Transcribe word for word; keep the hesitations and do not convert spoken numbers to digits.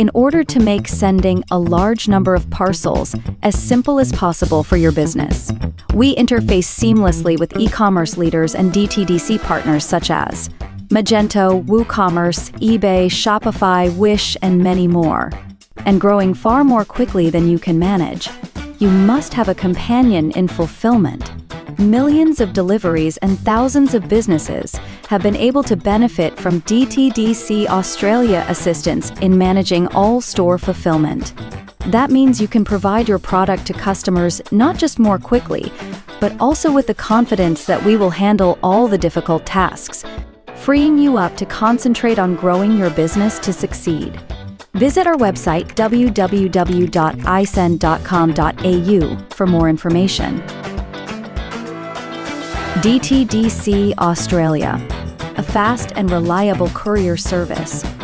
in order to make sending a large number of parcels as simple as possible for your business. We interface seamlessly with e-commerce leaders and D T D C partners such as Magento, WooCommerce, eBay, Shopify, Wish, and many more, and growing far more quickly than you can manage. You must have a companion in fulfillment. Millions of deliveries and thousands of businesses have been able to benefit from D T D C Australia assistance in managing all store fulfillment. That means you can provide your product to customers not just more quickly, but also with the confidence that we will handle all the difficult tasks, freeing you up to concentrate on growing your business to succeed. Visit our website w w w dot isend dot com dot a u for more information. D T D C Australia, a fast and reliable courier service.